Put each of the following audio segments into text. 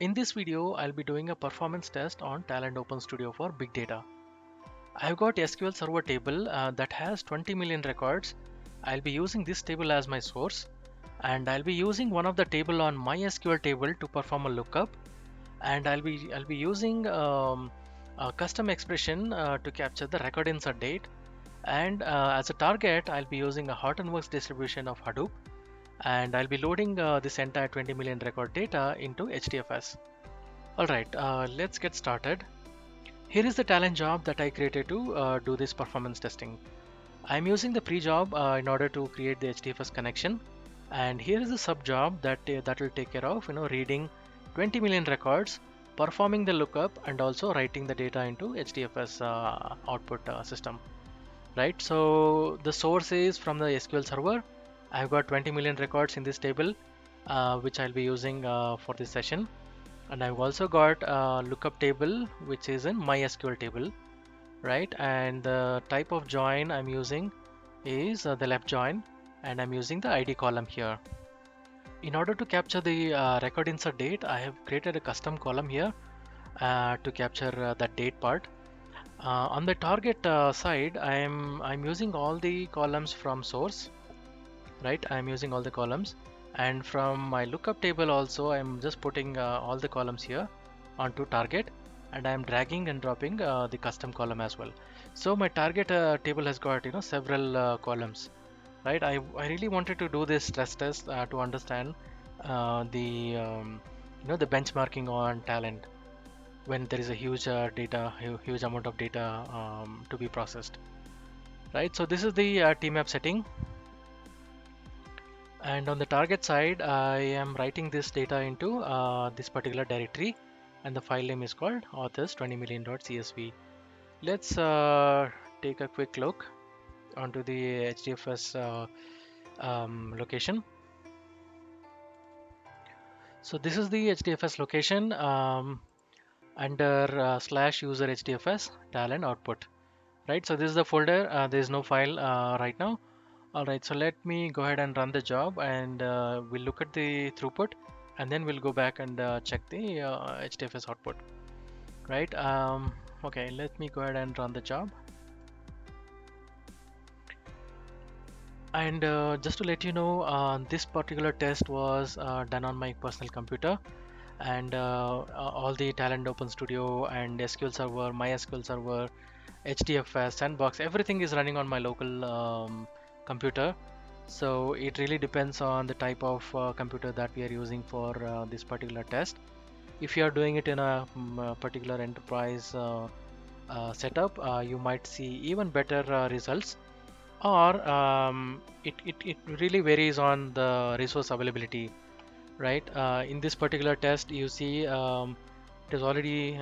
In this video, I'll be doing a performance test on Talend Open Studio for big data. I've got SQL Server table that has 20 million records. I'll be using this table as my source, and I'll be using one of the table on MySQL table to perform a lookup, and I'll be using a custom expression to capture the record insert date, and as a target, I'll be using a Hortonworks distribution of Hadoop. And I'll be loading this entire 20 million record data into HDFS. Alright, let's get started. Here is the Talend job that I created to do this performance testing. I'm using the pre-job in order to create the HDFS connection. And here is the sub-job that will take care of reading 20 million records, performing the lookup, and also writing the data into HDFS output system. Right, so the source is from the SQL Server. I've got 20 million records in this table, which I'll be using for this session. And I've also got a lookup table, which is in MySQL table, right? And the type of join I'm using is the left join, and I'm using the ID column here. In order to capture the record insert date, I have created a custom column here to capture that date part. On the target side, I'm using all the columns from source. Right, I'm using all the columns, and from my lookup table also I'm just putting all the columns here onto target, and I'm dragging and dropping the custom column as well. So my target table has got several columns, right? I really wanted to do this stress test to understand the the benchmarking on Talend when there is a huge huge amount of data to be processed, right? So this is the T-Map setting. And on the target side, I am writing this data into this particular directory, and the file name is called authors20million.csv. Let's take a quick look onto the HDFS location. So this is the HDFS location under slash user HDFS Talend output, right? So this is the folder. There is no file right now. Alright, so let me go ahead and run the job, and we'll look at the throughput, and then we'll go back and check the HDFS output, right? Okay, let me go ahead and run the job. And just to let you know, this particular test was done on my personal computer, and all the Talend Open Studio and SQL Server, MySQL Server, HDFS, Sandbox, everything is running on my local computer. So it really depends on the type of computer that we are using for this particular test. If you are doing it in a particular enterprise setup, you might see even better results, or it really varies on the resource availability, right? In this particular test, you see it is already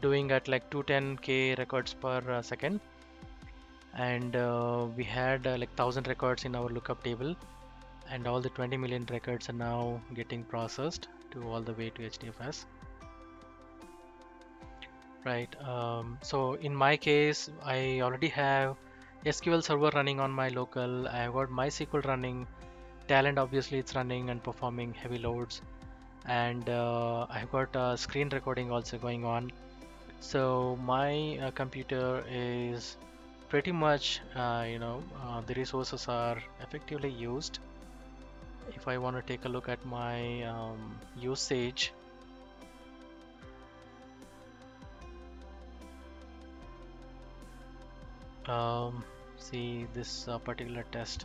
doing at like 210k records per second. And we had like 1000 records in our lookup table, and all the 20 million records are now getting processed to all the way to HDFS, right? So in my case, I already have SQL Server running on my local. I have got MySQL running, Talend obviously it's running and performing heavy loads, and I've got screen recording also going on. So my computer is pretty much the resources are effectively used. If I want to take a look at my usage, see this particular test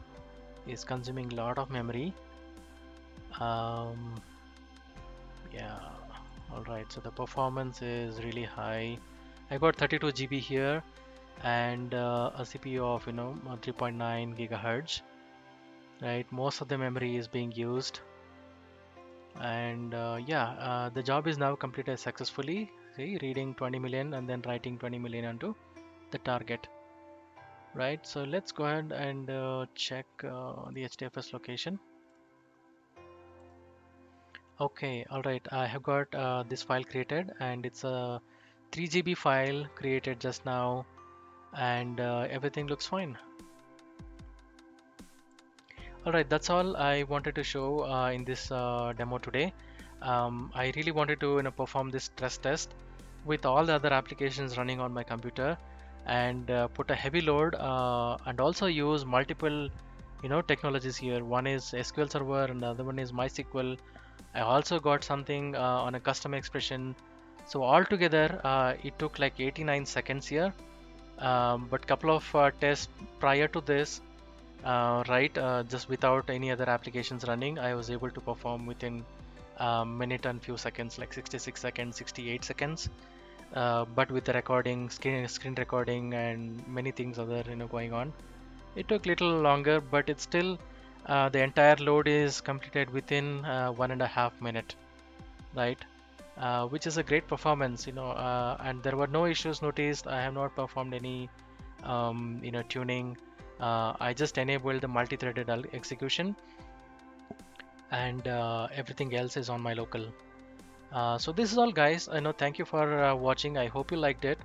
is consuming a lot of memory. Yeah, alright, so the performance is really high. I got 32 GB here, and a CPU of 3.9 GHz, right? Most of the memory is being used, and the job is now completed successfully. See, reading 20 million and then writing 20 million onto the target, right? So let's go ahead and check the HDFS location. Okay, all right, I have got this file created, and it's a 3 GB file created just now, and everything looks fine. Alright, that's all I wanted to show in this demo today. I really wanted to perform this stress test with all the other applications running on my computer and put a heavy load and also use multiple technologies here. One is SQL Server and the other one is MySQL. I also got something on a custom expression. So altogether it took like 89 seconds here, but couple of tests prior to this, just without any other applications running, I was able to perform within a minute and few seconds, like 66 seconds, 68 seconds. But with the recording, screen recording and many things other going on, it took little longer, but it's still the entire load is completed within 1.5 minutes, right? Which is a great performance, and there were no issues noticed. I have not performed any tuning. I just enabled the multi-threaded execution and everything else is on my local. So this is all, guys. Thank you for watching. I hope you liked it.